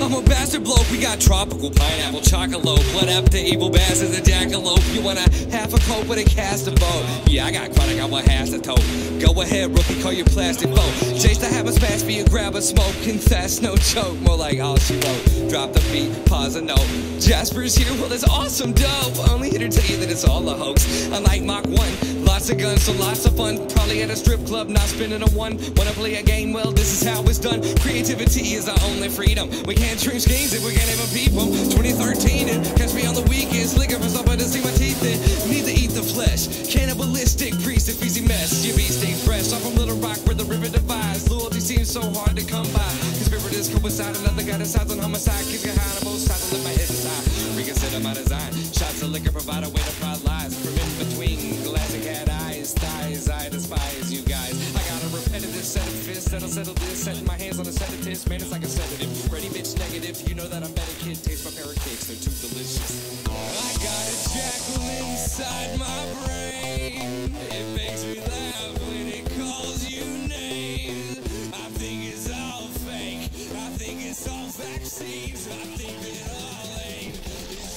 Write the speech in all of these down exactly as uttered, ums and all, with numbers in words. I'm a bastard bloke. We got tropical pineapple chocolate. What up to evil bastards and jackalope? You want a half a coat with a cast of vote? Yeah, I got quite, I got one half a tote. Go ahead, rookie, call your plastic boat. Chase the hammer, smash me and grab a smoke. Confess, no joke, more like all she wrote. Drop the beat, pause a note. Jasper's here, well, it's awesome dope. Only here to tell you that it's all a hoax. Unlike Mach one, lots of guns, so lots of fun. Probably at a strip club, not spinning a one. Wanna play a game? Well, this is how it's done. Creativity is our only freedom. We can't dream schemes if we can't even peep them. twenty thirteen and catch me on the weekends, looking for somebody to see my teeth in. Need to eat the flesh. Cannibalistic priest, if easy mess. You be stay fresh. I'm from Little Rock where the river divides. Loyalty seems so hard to come by. Conspirators coincide, another guy decides on homicide. Kids get high on both sides and let my head decide. Reconsider my design. Shots of liquor provide a way to pride lies. Prevent between glass and cat eyes, thighs. I despise you guys. I got a repetitive set of fists that'll settle this. Setting my hands on a sedative. Man, it's like a sedative. Ready, bitch, negative. You know that I'm better, kid. Taste my parrot cakes, they're too delicious. I got a jackal inside my brain. It makes me laugh when it calls you names. I think it's all fake. I think it's all vaccines. I think it all ain't.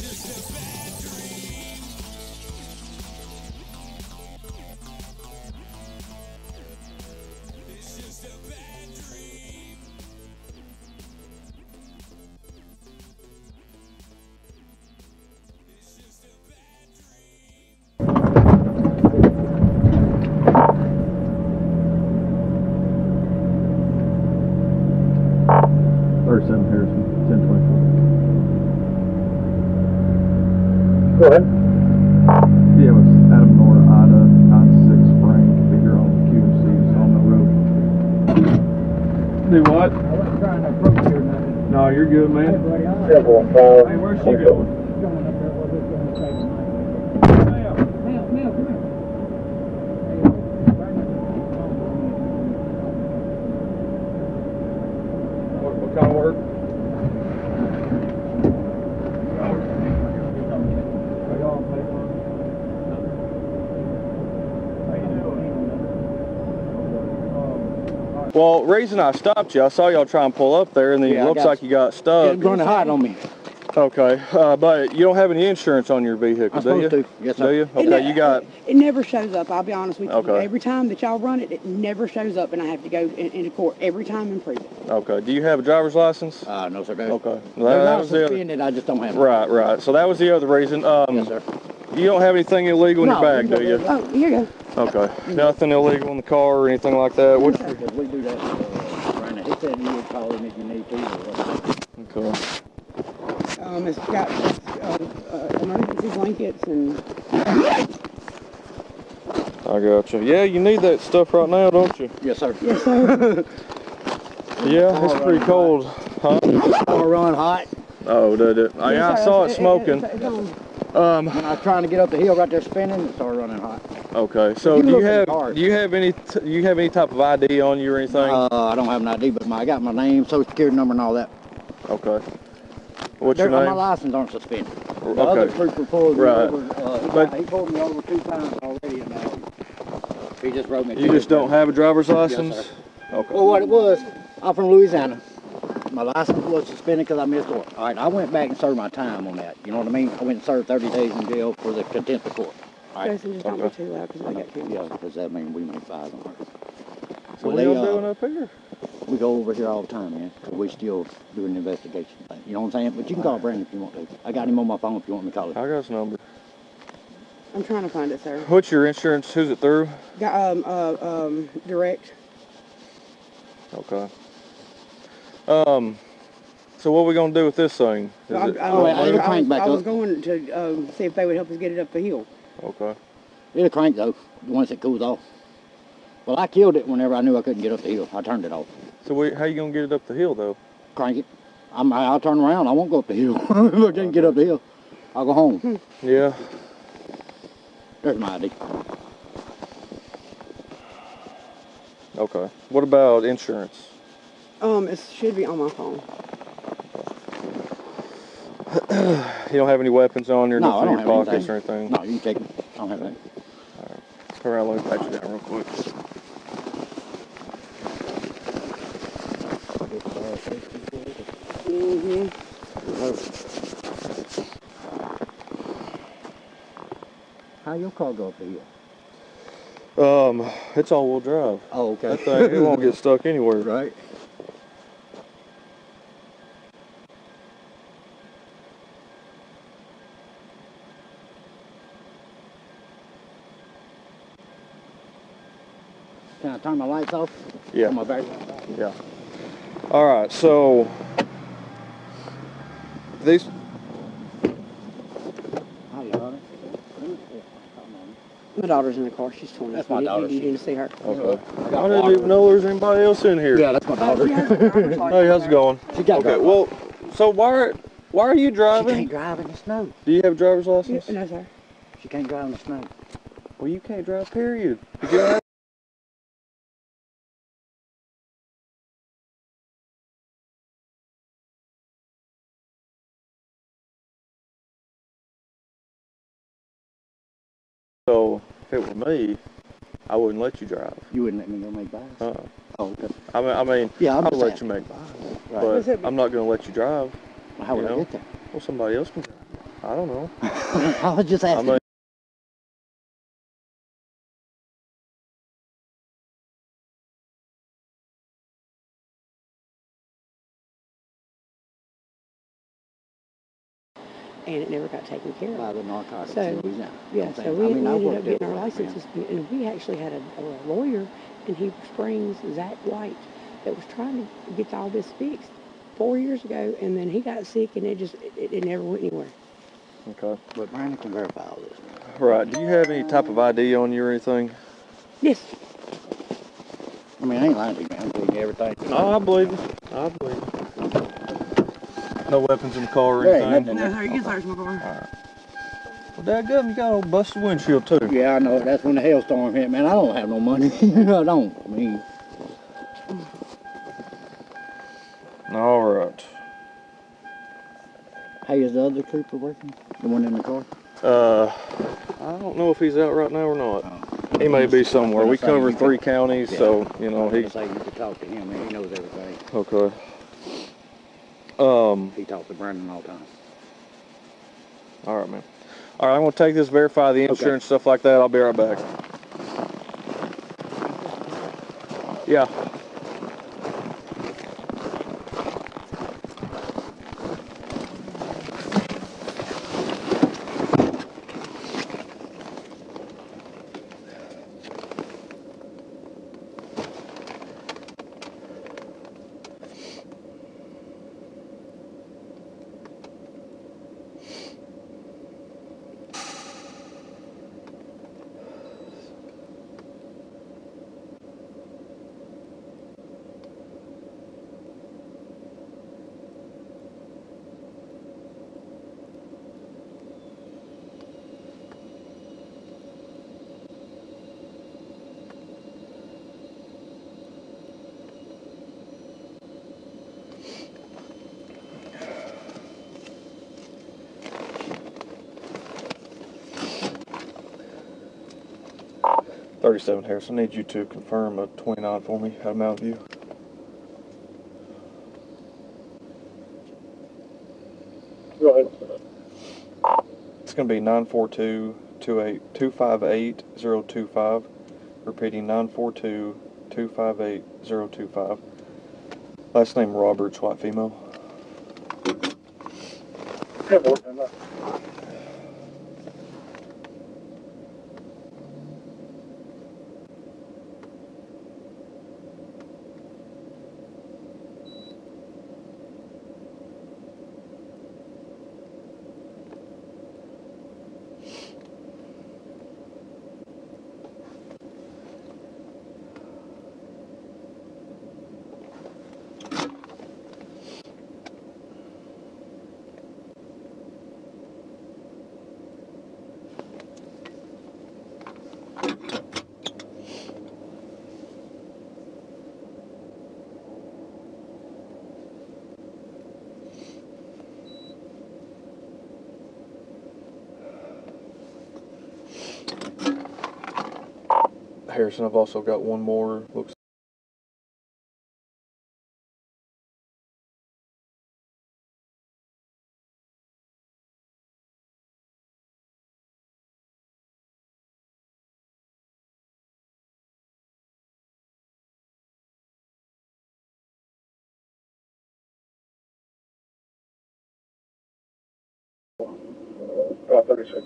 It's just a bad dream. It's just a bad dream. Go ahead. Yeah, it was Adam Nora, Ada, nine six Frank, figure on Q C, was on the road. Do what? I wasn't trying to approach you or nothing. No, you're good, man. Hey, buddy, all right. Yeah, hey, where's she going? She's going up there. We're going to save money. Ma'am. Ma'am, ma'am, come here. What, what kind of work? Well, reason I stopped you, I saw y'all try and pull up there, and then yeah, it looks like you got stuck. You're running hot on me. Okay, uh, but you don't have any insurance on your vehicle, I'm do you? To. Yes, do you? Okay, it, you got. It never shows up. I'll be honest with you. Okay. Every time that y'all run it, it never shows up, and I have to go in, into court every time and prove it. Okay. Do you have a driver's license? Uh, no, sir. No. Okay. Well, that, that was the other. I just don't have. Right, one. Right. So that was the other reason. Um, yes, sir. You don't have anything illegal in no, your bag, do you? Oh, here you go. Okay. Nothing illegal in the car or anything like that? What? We do that. Uh, he said you would call him if you need to. Or okay. Um, it's got uh, uh, emergency blankets and... I got you. Yeah, you need that stuff right now, don't you? Yes, sir. Yes, sir. Yeah, it's pretty cold. Huh? All run hot. Oh, did it? I, yes, I saw it, it smoking. It, it, it's, it's Um, when I was trying to get up the hill right there spinning, it started running hot. Okay, so do you have do you have any do you have any type of I D on you or anything? Uh, I don't have an I D, but my, I got my name, social security number, and all that. Okay. What's there, your name? My license aren't suspended. The okay. Other trooper pulled me right. over. Uh, but, he pulled me over two times already, and uh, he just rode me. You just don't have a driver's license? Yes, sir. Okay. Well, what it was, I'm from Louisiana. My license was suspended because I missed court. All right, I went back and served my time on that. You know what I mean? I went and served thirty days in jail for the contempt of court. All right. Jason, just don't okay. be too loud because I got killed. Yeah, because that means we made five on her. So what are you uh, doing up here? We go over here all the time, man. We still do an investigation. You know what I'm saying? But you can call Brandon if you want to. I got him on my phone if you want me to call him. I got his number. I'm trying to find it, sir. What's your insurance? Who's it through? Got, um, uh, um, Direct. Okay. Um, so what are we going to do with this thing? Is I, it, I, I, I, I, was, I was going to um, see if they would help us get it up the hill. Okay. It'll crank though, once it cools off. Well, I killed it whenever I knew I couldn't get up the hill. I turned it off. So we, how you going to get it up the hill though? Crank it. I'm, I'll turn around. I won't go up the hill. I didn't okay. get up the hill. I'll go home. Yeah. There's my I D. Okay. What about insurance? Um, it should be on my phone. You don't have any weapons on your, no, your pockets anything. or anything? No, you can take them. I don't have anything. All right. Turn around, look back you down real quick. Mm-hmm. How your car go up here? Um, it's all-wheel drive. Oh, okay. That thing, it won't get stuck anywhere. Right. Can I turn my lights off? Yeah. On my back? Yeah. All right, so these... My daughter's in the car. She's twenty. That's my daughter. You, you didn't see her. Okay. I didn't even know there was anybody else in here. Yeah, that's my daughter. Hey, how's it going? She got okay. Well, so why why are you driving? She can't drive in the snow. Do you have a driver's license? No, sir. She can't drive in the snow. Well, you can't drive. Period. So if it were me, I wouldn't let you drive. You wouldn't let me go make buys? Uh-uh. Oh, okay. I mean, I mean yeah, I'll let you make buys, right. But I'm not going to let you drive. Well, how would I get there? Well, somebody else can drive. I don't know. I was just asking. I mean, and it never got taken care of. By the narcotics. So, yeah, yeah so we I mean, ended up getting our licenses. Now. And we actually had a, a lawyer in Heber Springs, Zach White, that was trying to get all this fixed four years ago, and then he got sick, and it just, it, it never went anywhere. Okay. But Brandon can verify all this. Right. Do you have any type of I D on you or anything? Yes. I mean, I ain't lying to you, man. I'm believing everything. No, I believe it. I believe it. No weapons in the car or anything? No, sir, you can search my car. All right. Well, Dad, Gov, you got a busted windshield, too. Yeah, I know. That's when the hailstorm hit, man. I don't have no money. I don't. I mean. All right. Hey, is the other trooper working? The one in the car? Uh, I don't know if he's out right now or not. Oh. He may be somewhere. We cover three could... counties, yeah. So, you know, he... I was gonna say you could talk to him, man. He knows everything. Okay. Um, he talks to Brandon all the time. All right, man. All right, I'm going to take this, verify the insurance, okay. Stuff like that. I'll be right back. Yeah. thirty-seven Harrison, I need you to confirm a twenty-nine for me out of Mountain View. Go ahead. It's going to be nine four two, two five eight, zero two five. Repeating nine four two, two five eight, zero two five. Last name Roberts, white female. Good morning. comparison. I've also got one more. Looks five thirty-six.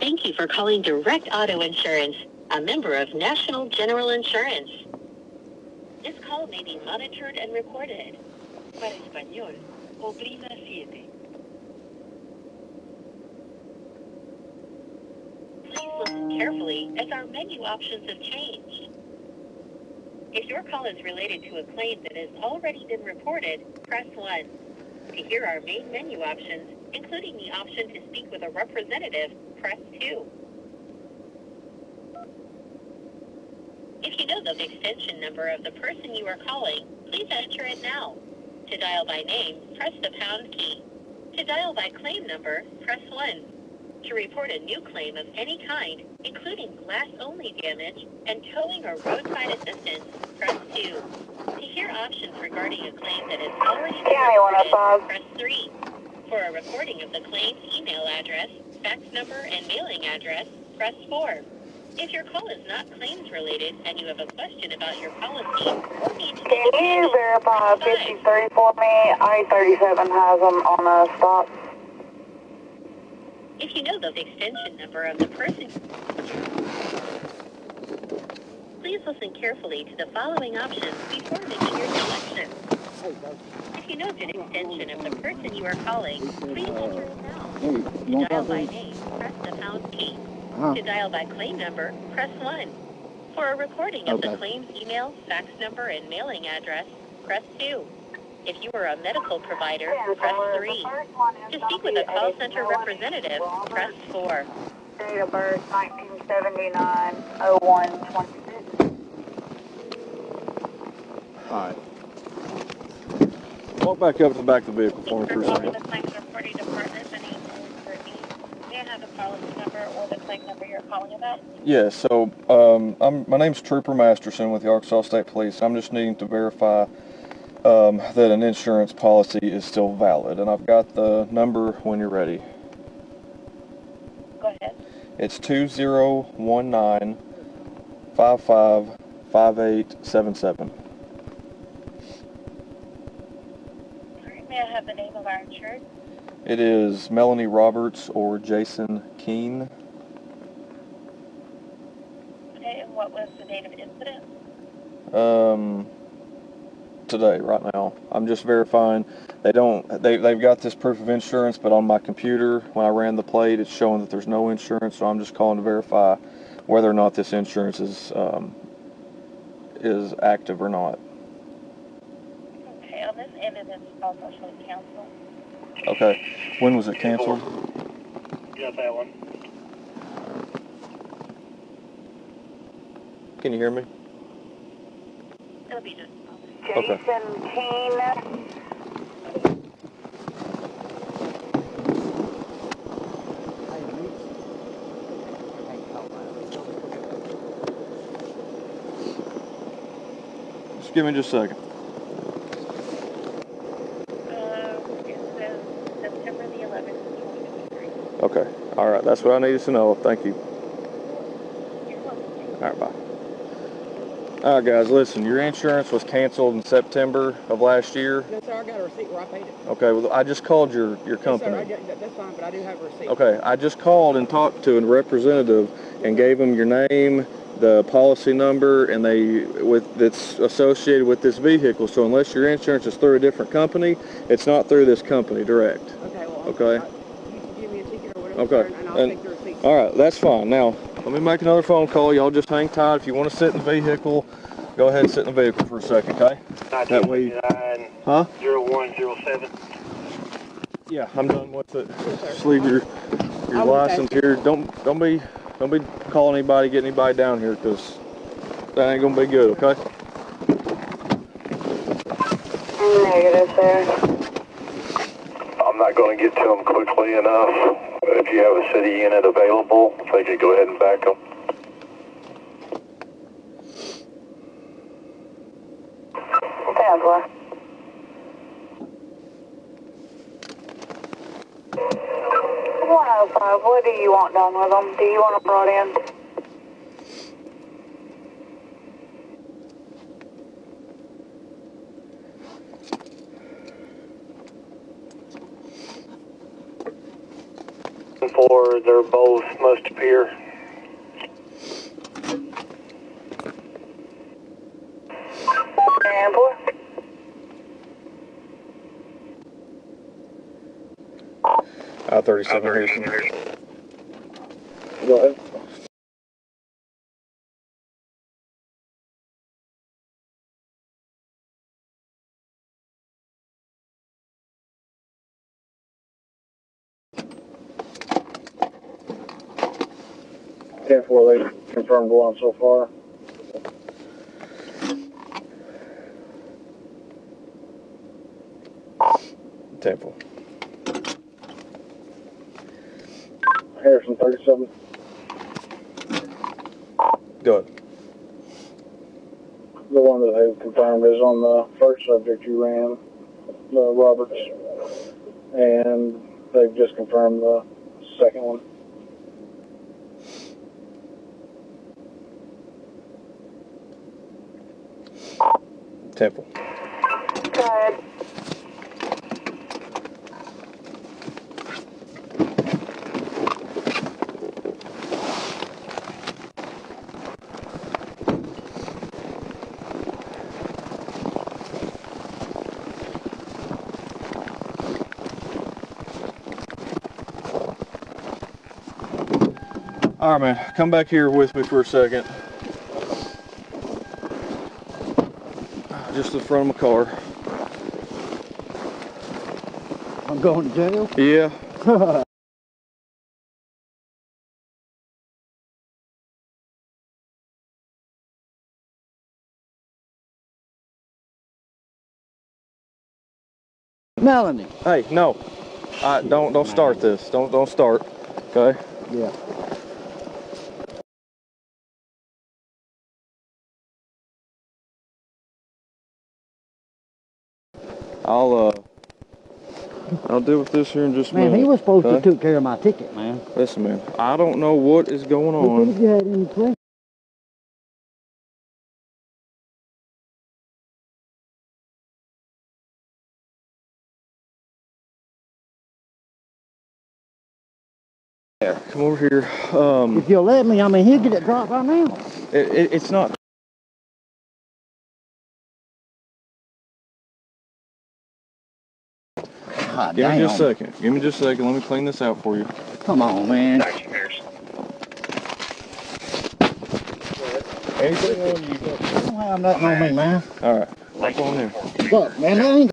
Thank you for calling Direct Auto Insurance, a member of National General Insurance. This call may be monitored and recorded. Para español, oprima siete. Carefully, as our menu options have changed. If your call is related to a claim that has already been reported, press one. To hear our main menu options, including the option to speak with a representative, press two. If you know the extension number of the person you are calling, please enter it now. To dial by name, press the pound key. To dial by claim number, press one. To report a new claim of any kind, including glass-only damage and towing or roadside assistance, press two. To hear options regarding a claim that is already reported, press three. For a recording of the claim's email address, fax number, and mailing address, press four. If your call is not claims-related and you have a question about your policy, or need to... Can you verify fifty-three for me? I thirty-seven has them on a stop. If you know the extension number of the person, please listen carefully to the following options before making your selection. If you know the extension of the person you are calling, please enter it now. To dial by name, press the pound key. To dial by claim number, press one. For a recording of the claim's email, fax number, and mailing address, press two. If you are a medical provider, press three. To speak with a call center representative, press four. Date of birth, nineteen seventy-nine oh one twenty-six. All right. Walk back up to the back of the vehicle for me for a second. The claims reporting department, my name is Brittany. Do you have the policy number or the claim number you're calling about? Yes, yeah, so um, I'm, my name's Trooper Masterson with the Arkansas State Police. I'm just needing to verify Um, that an insurance policy is still valid, and I've got the number when you're ready. Go ahead. It's two zero one nine five five five eight seven seven. All right, may I have the name of our insured? It is Melanie Roberts or Jason Keene. Okay, and what was the date of incident? Um... Today, right now. I'm just verifying. They don't, they, they've got this proof of insurance, but on my computer, when I ran the plate, it's showing that there's no insurance, so I'm just calling to verify whether or not this insurance is, um, is active or not. Okay, on this end of this, I'll actually cancel. Okay, when was it canceled? You got that one. Can you hear me? It'll be just Jason Keene. Just give me just a second. Uh, it says September the eleventh, twenty twenty-three. Okay. All right. That's what I needed to know. Thank you. You're welcome. All right. Bye. Alright guys, listen, your insurance was canceled in September of last year. No sir, I got a receipt where I paid it. Okay, well I just called your, your company. No, sir, I, that's fine, but I do have a receipt. Okay, I just called and talked to a representative and gave them your name, the policy number, and they with that's associated with this vehicle. So unless your insurance is through a different company, it's not through this company, direct. Okay, well, okay. I, you can give me a ticket or whatever, okay. Sir, and I'll and, take the receipt. Alright, that's fine. Now, let me make another phone call. Y'all just hang tight. If you want to sit in the vehicle, go ahead and sit in the vehicle for a second, okay? That way you... Huh? zero one zero seven. Yeah, I'm done with it. Just leave your your license here. Don't don't be don't be calling anybody, getting anybody down here, because that ain't gonna be good, okay? Negative there. I'm not going to get to them quickly enough. If you have a city unit available, if they could go ahead and back them. Tabla. one oh five, what do you want done with them? Do you want them brought in? Or they're both must appear. Amber. Uh, thirty-seven. Uh, thirty-seven. Go ahead. ten four, they confirmed one so far. ten four. Harrison, thirty-seven. Go ahead. The one that they confirmed is on the first subject you ran, the Roberts, and they've just confirmed the second one. Temple. Go ahead. All right, man, come back here with me for a second. Just in front of my car. I'm going to jail? Yeah. Melanie. Hey, no. I don't don't start this. Don't don't start. Okay? Yeah. I'll, uh, I'll deal with this here in just a minute. Man, he was supposed okay? to take care of my ticket, man. Listen, man, I don't know what is going on. If you had any questions. Yeah, come over here. Um, if you'll let me, I mean, he'll get it dropped by now. It, it, it's not. God, Give damn. me just a second. Give me just a second. Let me clean this out for you. Come on, man. Thank you, Harrison. Anything on you? I don't have nothing on me, man. All right. What's on there? Look, man, I ain't.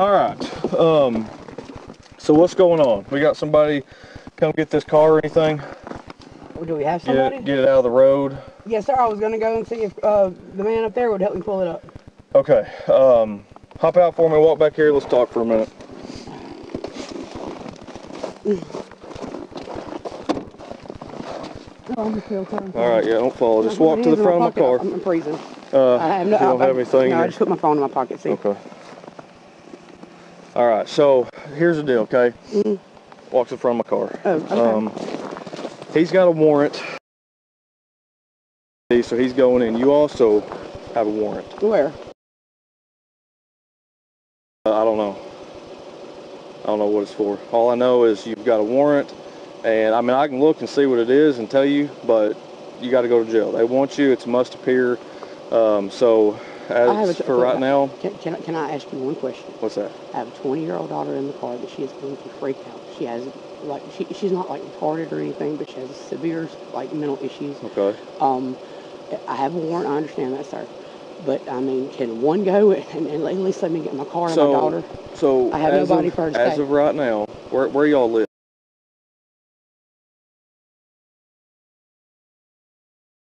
All right, um, so what's going on? We got somebody come get this car or anything? Do we have somebody? Get, get it out of the road? Yes, sir. I was going to go and see if uh, the man up there would help me pull it up. Okay, um, hop out for me, walk back here, let's talk for a minute. All right, yeah, don't fall. Just walk to the front of my car. I'm freezing. Uh, I have no, you don't have anything? No, I just put my phone in my pocket, see? Okay. All right, so here's the deal, okay? Mm-hmm. Walks in front of my car. Oh, okay. Um, he's got a warrant, so he's going in. You also have a warrant. Where? I don't know. I don't know what it's for. All I know is you've got a warrant, and I mean, I can look and see what it is and tell you, but you got to go to jail. They want you. It's must appear. Um, so as for right now, can, can, I, can I ask you one question? What's that? I have a twenty-year-old daughter in the car that she is going to freak out. She has like she, she's not like retarded or anything, but she has severe like mental issues. Okay. Um, I have a warrant. I understand that, sir. But I mean, can one go and, and at least let me get my car so, and my daughter? So I have nobody for her to stay. As of right now, where where y'all live?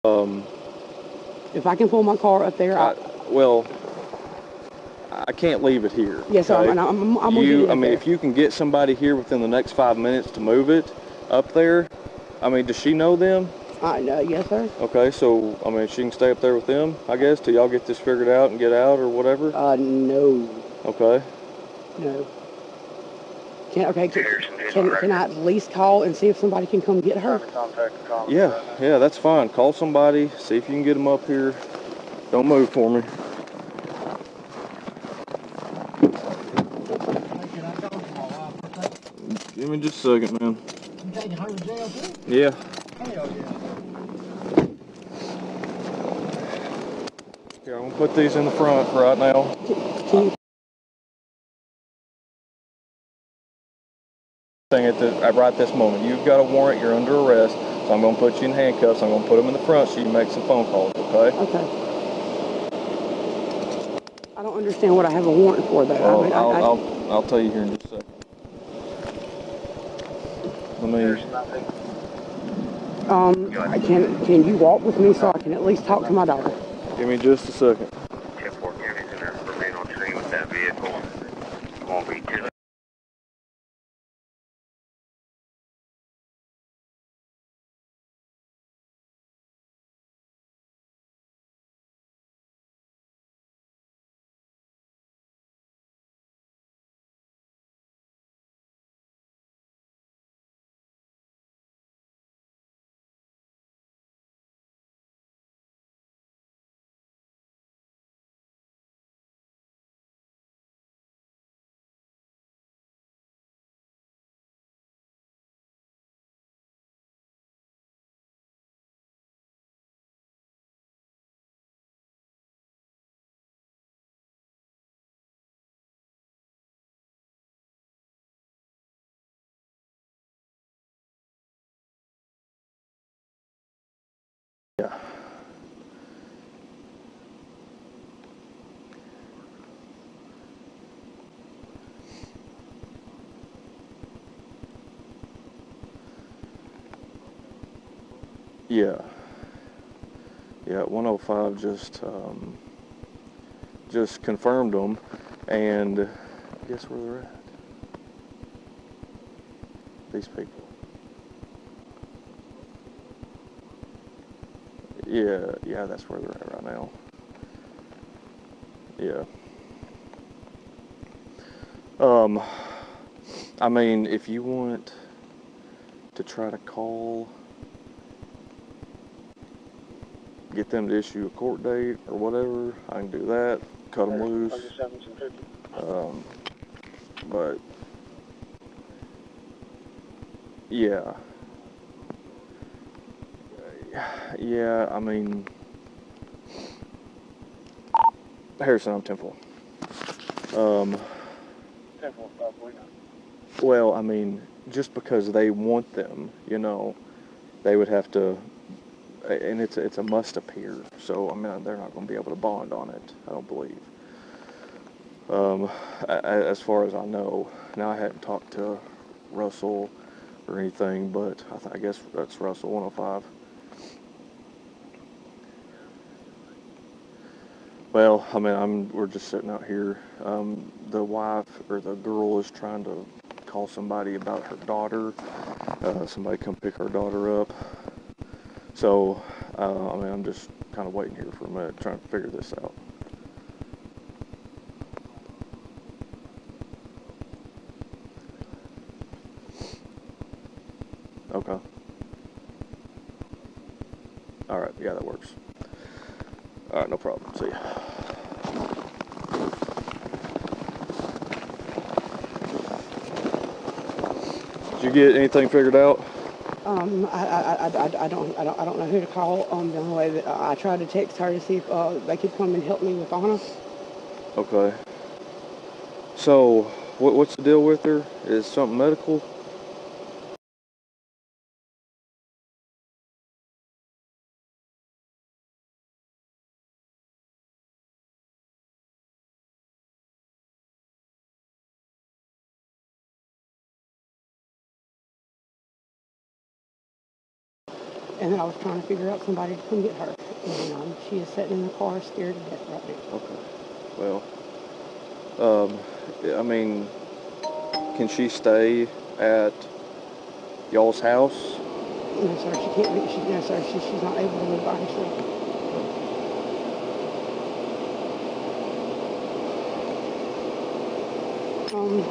Um, if I can pull my car up there, I, I well, I can't leave it here. Yes, yeah, okay? so I'm, I'm, I'm you, gonna get it I mean, there. If you can get somebody here within the next five minutes to move it up there, I mean, does she know them? I know, yes, sir. Okay, so, I mean, she can stay up there with them, I guess, till y'all get this figured out and get out or whatever? Uh, no. Okay. No. Can, okay, can, can, can I at least call and see if somebody can come get her? Yeah, yeah, that's fine. Call somebody, see if you can get them up here. Don't move for me. Give me just a second, man. You taking her to jail, too? Yeah. Hell yeah. Here, I'm going to put these in the front right now. Can, can Thing at the, right this moment. You've got a warrant, you're under arrest, so I'm going to put you in handcuffs. I'm going to put them in the front so you can make some phone calls, okay? Okay. I don't understand what I have a warrant for, though. Well, I mean, I'll, I, I, I'll, I'll tell you here in just a second. Let me... Um, I can, can you walk with me so I can at least talk to my daughter? Give me just a second. ten four County's in there for being on scene with that vehicle. You won't be too late. Yeah. Yeah. Yeah, one oh five just um, just confirmed them, and I guess where they're at. These people. Yeah, yeah, that's where they're at right now. Yeah. Um, I mean, if you want to try to call, get them to issue a court date or whatever, I can do that. Cut them loose. Um, but yeah. Yeah, I mean, Harrison, I'm temple. Um, temple, probably not. Well, I mean, just because they want them, you know, they would have to, and it's it's a must appear. So I mean, they're not going to be able to bond on it, I don't believe. Um, as far as I know, now I hadn't talked to Russell or anything, but I, th I guess that's Russell one oh five. Well, I mean, I'm, we're just sitting out here. Um, the wife or the girl is trying to call somebody about her daughter. Uh, somebody come pick her daughter up. So, uh, I mean, I'm just kind of waiting here for a minute, trying to figure this out. Okay. All right, yeah, that works. All right, no problem. See ya. Did you get anything figured out? Um, I, I, I, I, I, don't, I, don't, I don't know who to call. Um, the only way that I tried to text her to see if uh, they could come and help me with Anna. Okay. So, what, what's the deal with her? Is something medical? And then I was trying to figure out somebody to come get her. And um, she is sitting in the car, scared to death right now. Okay. Well, um, I mean, can she stay at y'all's house? No, sir. She can't be. She, no, sir. She, she's not able to live by herself. Um.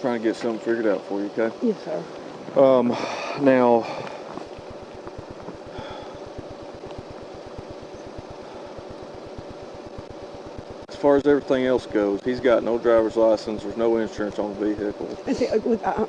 Trying to get something figured out for you, okay? Yes, sir. Um, now, as far as everything else goes, he's got no driver's license. There's no insurance on the vehicle. And see, I, I, I,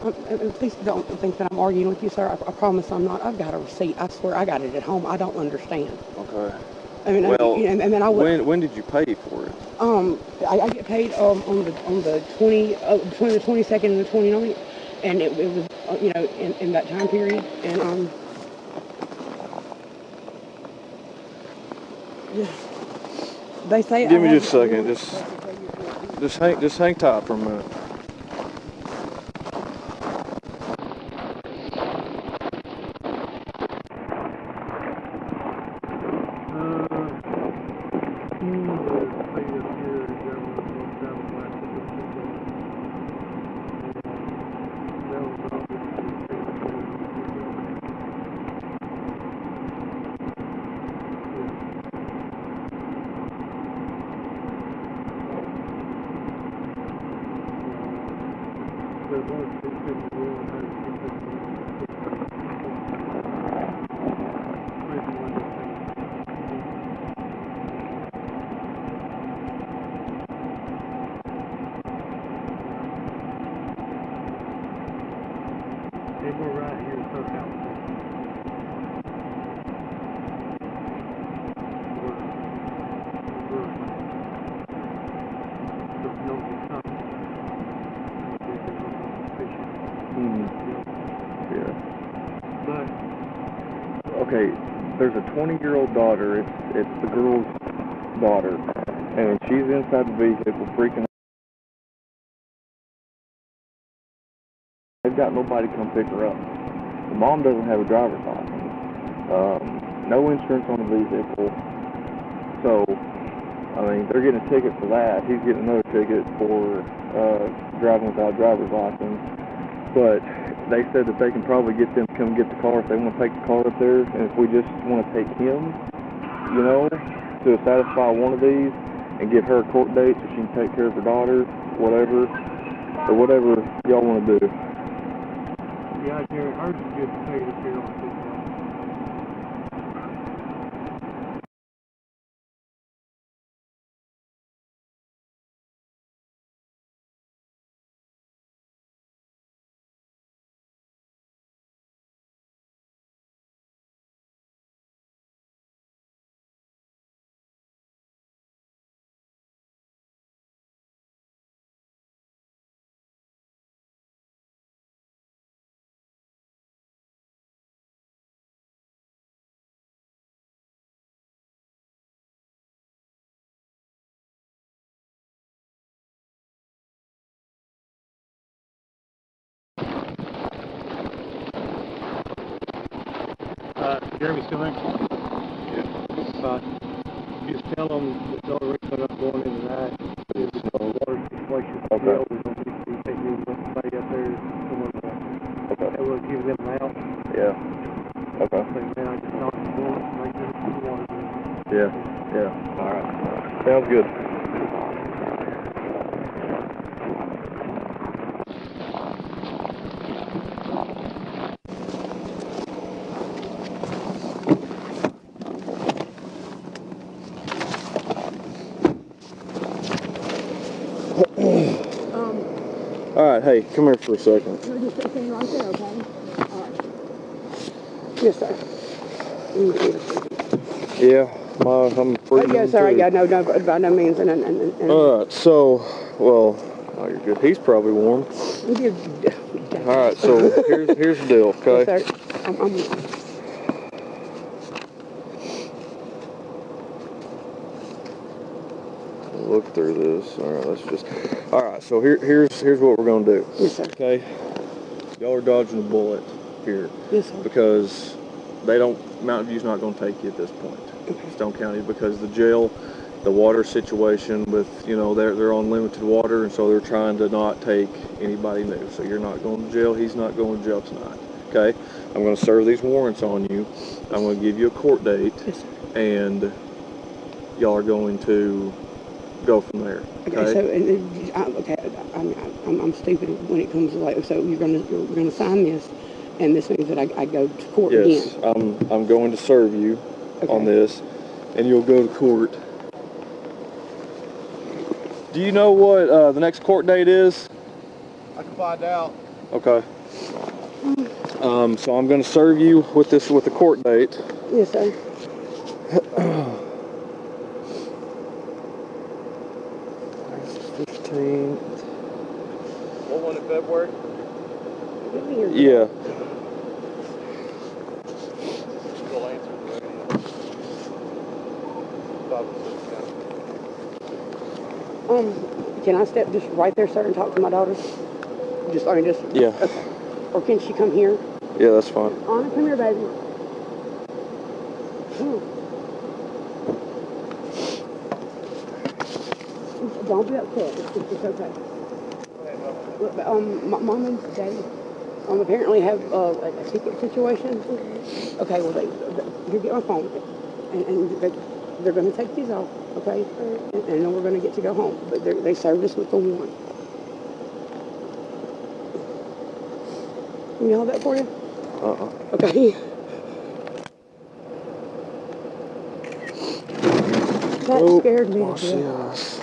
please don't think that I'm arguing with you, sir. I, I promise I'm not. I've got a receipt. I swear I got it at home. I don't understand. Okay. I mean, well, I, you know, and, and then I would, when when did you pay for it? Um, I, I get paid um, on the on the twenty uh, between the twenty second and the twenty-ninth, and it, it was uh, you know in, in that time period, and um, just, they say. Give I me just a second. Just just hang just hang tight for a minute. There's a twenty-year-old daughter. It's it's the girl's daughter, and she's inside the vehicle freaking out. They've got nobody to come pick her up. The mom doesn't have a driver's license. Um, no insurance on the vehicle. So, I mean, they're getting a ticket for that. He's getting another ticket for uh, driving without a driver's license. But they said that they can probably get them to come get the car if they want to take the car up there, and if we just want to take him, you know, to satisfy one of these and give her a court date so she can take care of her daughter, whatever, or whatever y'all want to do. Yeah, I hear it. Hers is good to take it up here on this. Uh, Jeremy still there? Yeah. Just, uh, you just tell them the dollar rate's not going in tonight. It's just called water deflation. Okay. We're going to be taking somebody up there. Someone, uh, okay. That will give them out. Yeah. Okay. So, man, I just talked to them. I just wanted to. Yeah. Yeah. All right. Sounds good. Alright, hey, come here for a second. You're just sitting right there, okay? Alright. Yes, sir. Yeah, my, I'm free. Oh, yeah, sorry, yeah, no, no, by no means. And, and, and, Alright, so, well, oh, you're good. He's probably warm. Alright, so here's here's the deal, okay? Yes, sir. I'm, I'm, look through this. All right, let's just. All right, so here, here's here's what we're gonna do. Yes, sir. Okay, y'all are dodging a bullet here. Yes, sir. Because they don't. Mountain View's not gonna take you at this point, okay. Stone County, because the jail, the water situation with you know they're they're on limited water, and so they're trying to not take anybody new. So you're not going to jail. He's not going to jail tonight. Okay, I'm gonna serve these warrants on you. I'm gonna give you a court date, yes, sir. And y'all are going to go from there. Okay, okay so and, uh, okay, I'm, I'm, I'm stupid when it comes to like, so you're going to you're gonna sign this, and this means that I, I go to court yes, again. Yes, I'm, I'm going to serve you okay. on this, and you'll go to court. Do you know what uh, the next court date is? I can find out. Okay. Um, so I'm going to serve you with this with the court date. Yes, sir. fifteenth. What one in February? Yeah. Um, can I step just right there, sir, and talk to my daughter? Just, I mean, just. Yeah. Okay. Or can she come here? Yeah, that's fine. Anna, come here, baby. Hmm. Don't be upset. It's, it's, it's okay. Look, um, my mom and daddy um, apparently have uh, a, a ticket situation. Okay, well, they, they, you get my phone, and, and they, they're going to take these off, okay? And, and then we're going to get to go home. But they served us with the warrant. Can you hold that for you? Uh-uh. Okay. That oh, scared me oh, to death.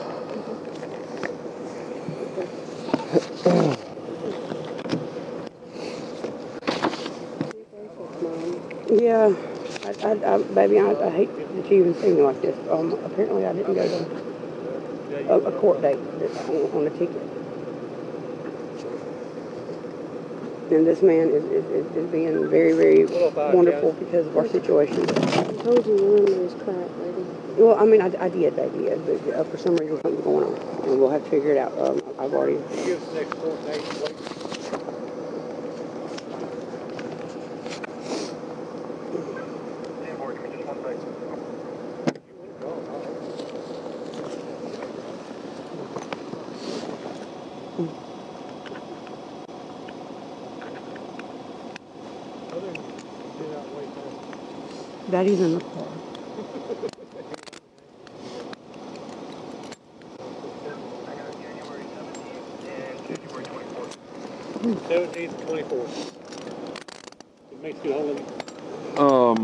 Yeah, I, I, I, baby, I, I hate that you even see me like this. Um, apparently, I didn't go to a, a court date on, on a ticket. And this man is, is, is being very, very wonderful because of our situation. I told you your room was cracked, baby. Well, I mean, I, I did, baby, but uh, for some reason something's going on, and we'll have to figure it out. Um, I've already... Give us the next court date. Daddy's in the car. seventeenth and twenty-fourth. It makes you holiday. Um,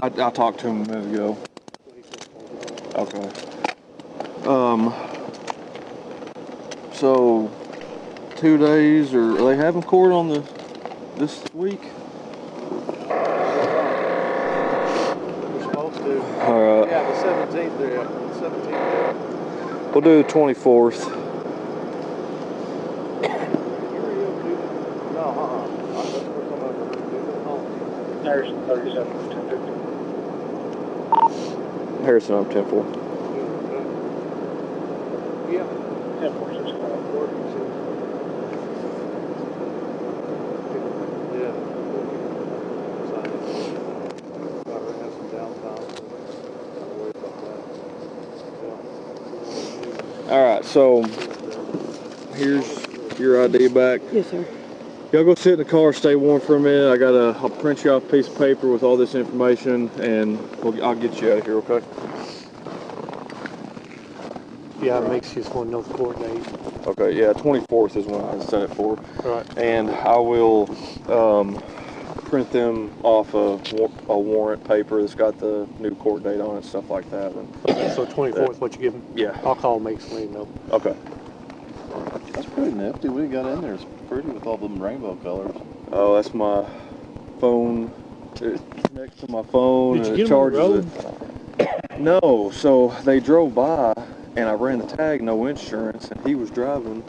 I, I talked to him a minute ago. Okay. Um, so two days, or are they having court on the this week? All right. Yeah, the seventeenth there. seventeenth. We'll do the twenty-fourth. Harrison, thirty-seven, ten fifty. Harrison, I'm ten four. Yeah, ten four six five four six. Yeah. All right, so here's your I D back. Yes, sir. Y'all go sit in the car, stay warm for a minute. I gotta, I'll print you off a piece of paper with all this information, and we'll, I'll get you out of here, okay? Yeah, all it right. Makes you just want to know the court date. Okay, yeah, twenty-fourth is when I set it for. All right. And I will um, print them off a, a warrant paper that's got the new court date on it, stuff like that. And okay, so twenty-fourth is what you give them? Yeah. I'll call Mason and let him know. Okay. That's pretty nifty. What you got in there is pretty with all them rainbow colors. Oh, that's my phone. It connects to my phone. Did you and get it charges road? It. No, so they drove by and I ran the tag, no insurance, and he was driving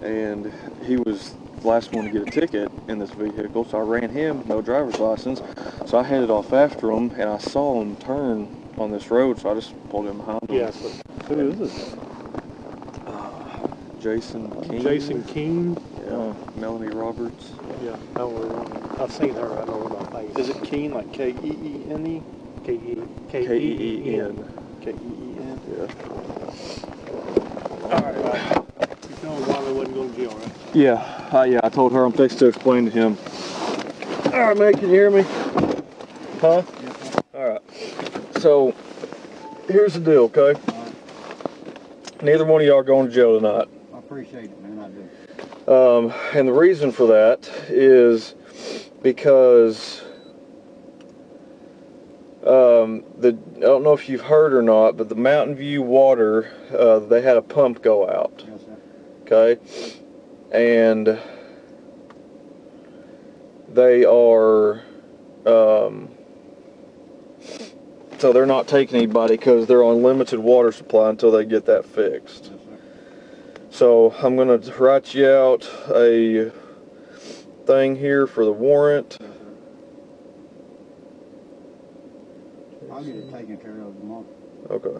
and he was the last one to get a ticket in this vehicle, so I ran him, no driver's license. So I headed off after him and I saw him turn on this road, so I just pulled him behind him. Yeah, so who is this? Jason King. Jason King. Yeah. Uh, Melanie Roberts. Yeah. I don't I've seen her. I don't know my face. Is it Keen like K E E N E? K E K E E N. K E E N. Yeah. All right. You told Wiley wasn't going to jail, right? Yeah. Uh, yeah. I told her I'm fixed to explain to him. All right, mate. Can you hear me? Huh? Yeah. All right. So here's the deal, okay? Right. Neither one of y'all are going to jail tonight. Appreciate it, man, I do. Um, and the reason for that is because um, the I don't know if you've heard or not, but the Mountain View water, uh, they had a pump go out. Yes, sir. Okay? And they are, um, so they're not taking anybody because they're on limited water supply until they get that fixed. So I'm going to write you out a thing here for the warrant. I'll get it taken care of tomorrow. Okay.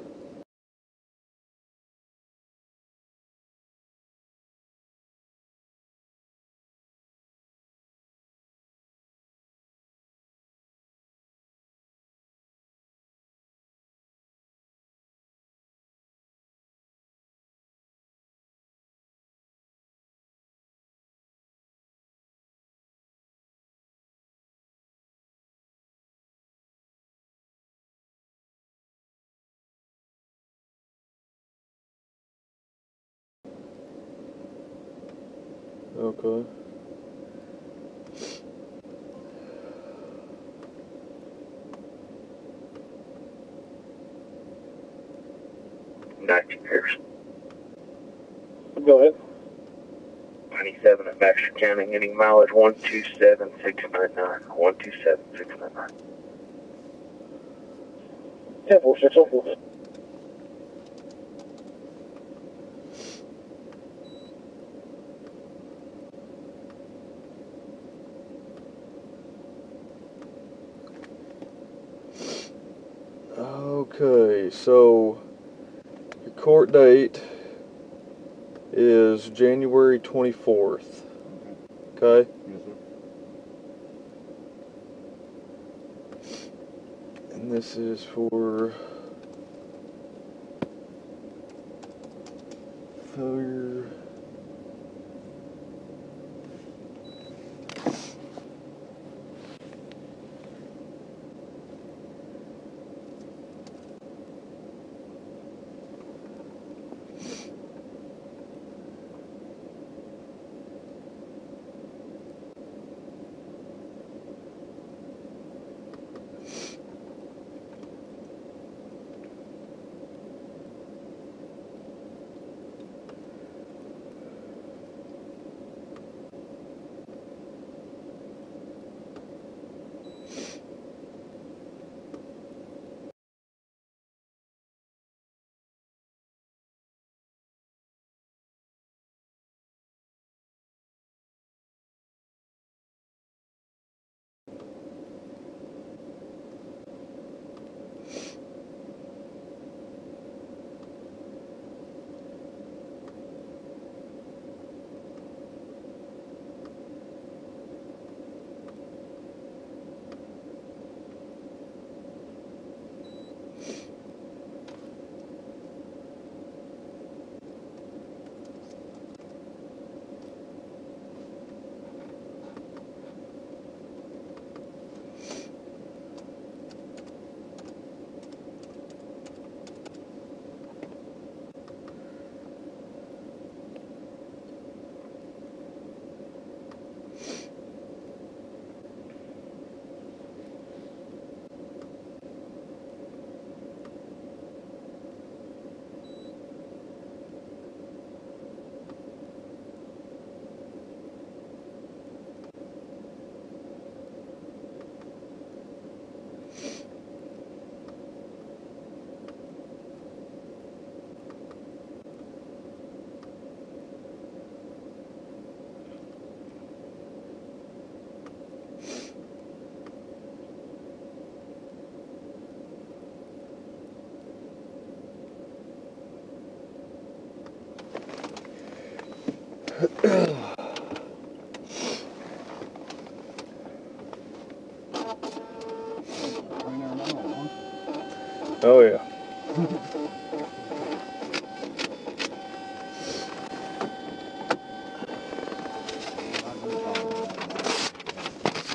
Okay. Doctor Pearson. Go ahead. ninety-seven at Baxter County, getting mileage one two seven six nine nine. one two seven six nine nine. ten four six oh four. Okay, so your court date is January twenty-fourth. Okay? Okay? Yes, sir. And this is for failure.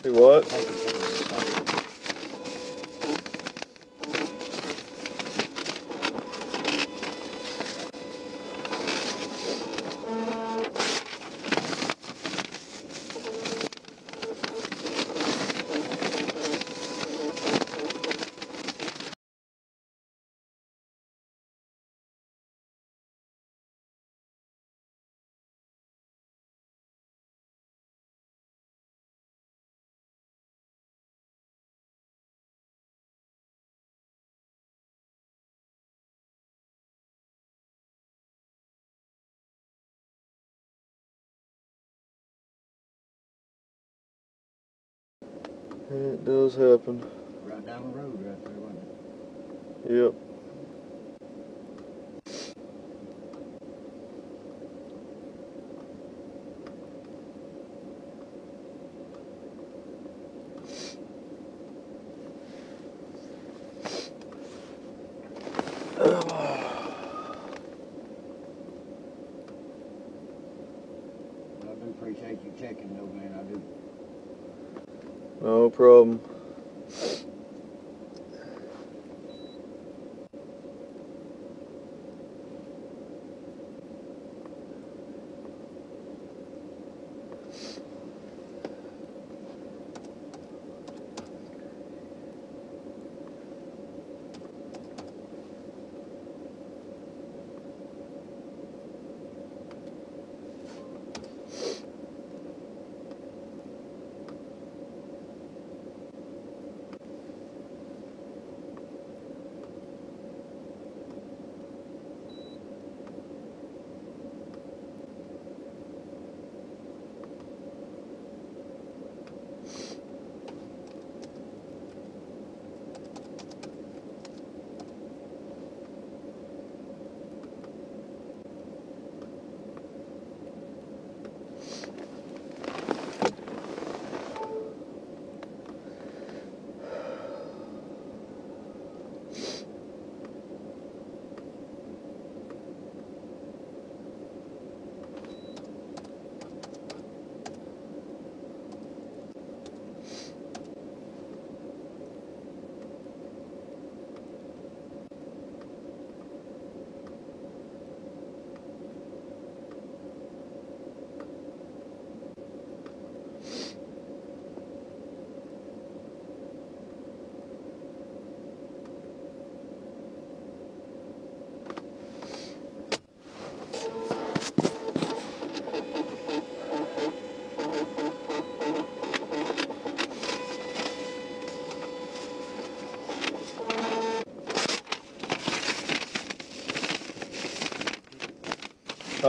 See what? And it does happen. Right down the road right there, wasn't it? Yep. I do appreciate you checking though, man, I do. No problem.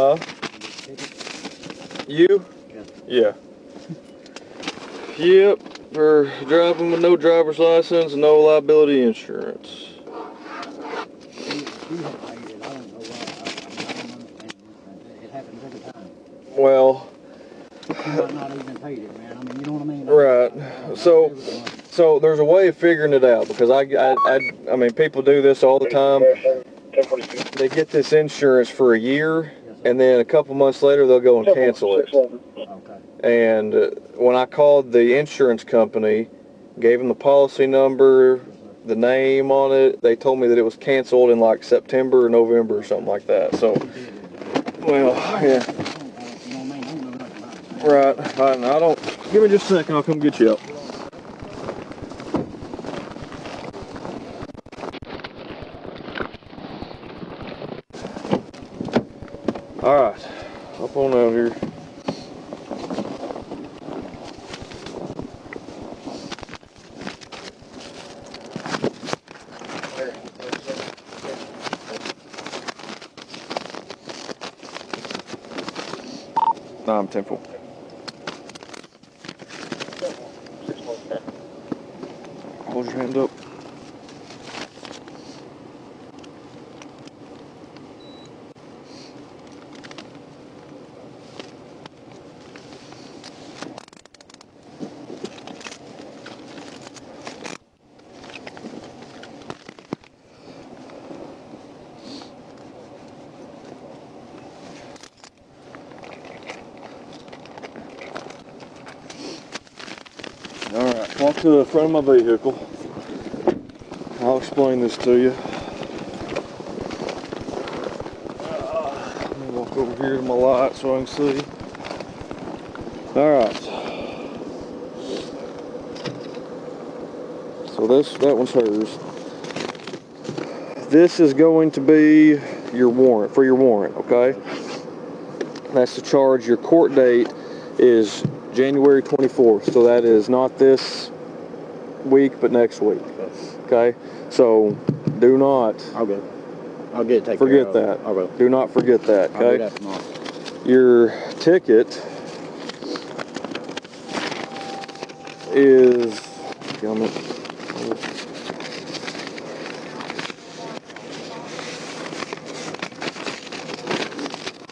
Huh? You? Yeah. Yeah. Yep, for driving with no driver's license and no liability insurance. Well. You might not even paid it, man. I mean, you know what I mean? Right. So, so there's a way of figuring it out because I, I, I, I mean, people do this all the time. They get this insurance for a year. And then a couple months later, they'll go and cancel it. Okay. And uh, when I called the insurance company, gave them the policy number, the name on it, they told me that it was canceled in like September or November or something like that. So, well, yeah. Right. I don't. Give me just a second. I'll come get you up. Alright, up on out here. Nah, I'm Temple. Hold your hand up. walk to the front of my vehicle. I'll explain this to you. Uh, let me walk over here to my light so I can see. Alright. So this, that one's hers. This is going to be your warrant, for your warrant, okay? That's the charge. Your court date is January twenty-fourth, so that is not this week, but next week. Okay, so do not. I'll get. I'll get. Take forget care of that. I will. Do not forget that. Okay. I'll do that tomorrow. Your ticket is. Damn it.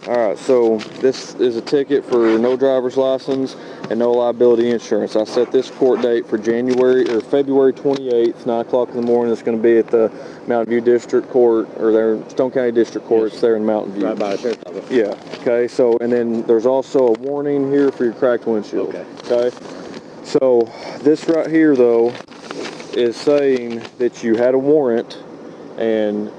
All right. So this is a ticket for no driver's license and no liability insurance. I set this court date for January or February twenty-eighth, nine o'clock in the morning. It's going to be at the Mountain View District Court, or their Stone County District Court. Yes. It's there in Mountain View. Right by the sheriff's office. Yeah. Okay. So, and then there's also a warning here for your cracked windshield. Okay. Okay. So this right here though is saying that you had a warrant and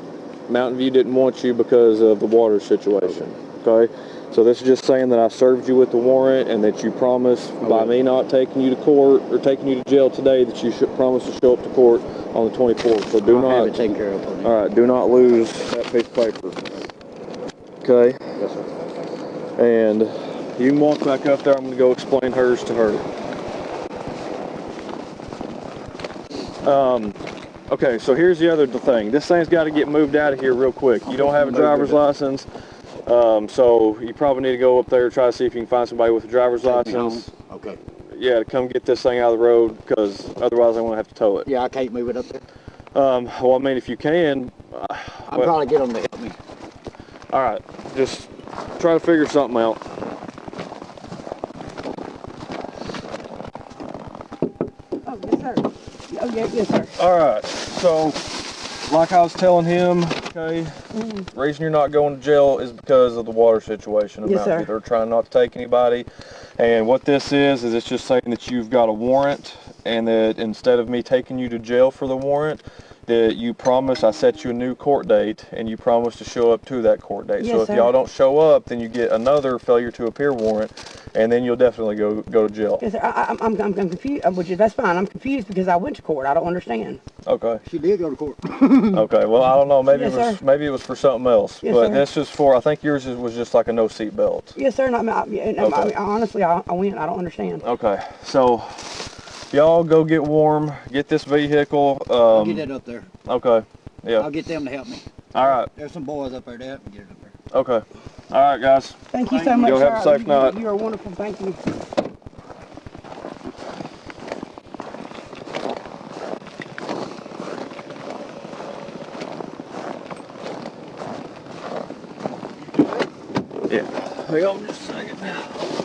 Mountain View didn't want you because of the water situation. Okay. So this is just saying that I served you with the warrant and that you promised okay. by me not taking you to court or taking you to jail today that you should promise to show up to court on the twenty-fourth. So do I'll not have it taken care of. Please. All right, do not lose that piece of paper. Okay. Yes, sir. And you can walk back up there. I'm going to go explain hers to her. Um. Okay. So here's the other thing. This thing's got to get moved out of here real quick. You don't have a driver's license. Um, so you probably need to go up there, try to see if you can find somebody with a driver's license. Okay. Yeah, to come get this thing out of the road, because otherwise I'm going to have to tow it. Yeah, I can't move it up there. Um, well, I mean, if you can. Uh, I'll well, probably get them to help me. All right, just try to figure something out. Oh, yes, sir. Oh, yeah, yes, sir. All right, so. Like I was telling him, okay, mm. the reason you're not going to jail is because of the water situation. About yes, sir. They're trying not to take anybody. And what this is, is it's just saying that you've got a warrant, and that instead of me taking you to jail for the warrant, that you promise, I set you a new court date, and you promise to show up to that court date. Yes, so if y'all don't show up, then you get another failure to appear warrant, and then you'll definitely go go to jail. Yes, sir. I, I'm, I'm, I'm confused, which is, that's fine. I'm confused because I went to court. I don't understand. Okay. She did go to court. Okay, well, I don't know. Maybe, yes, it was, maybe it was for something else. Yes, but sir. This is for, I think yours was just like a no seat belt. Yes, sir. And I, and okay. I, I mean, honestly, I, I went. I don't understand. Okay, so... y'all go get warm, get this vehicle. Um, I'll get it up there. Okay, yeah. I'll get them to help me. All right. There's some boys up there to help me get it up there. Okay. All right, guys. Thank you so much. Y'all have a safe night. You are wonderful. Thank you. Yeah. Hang on just a second.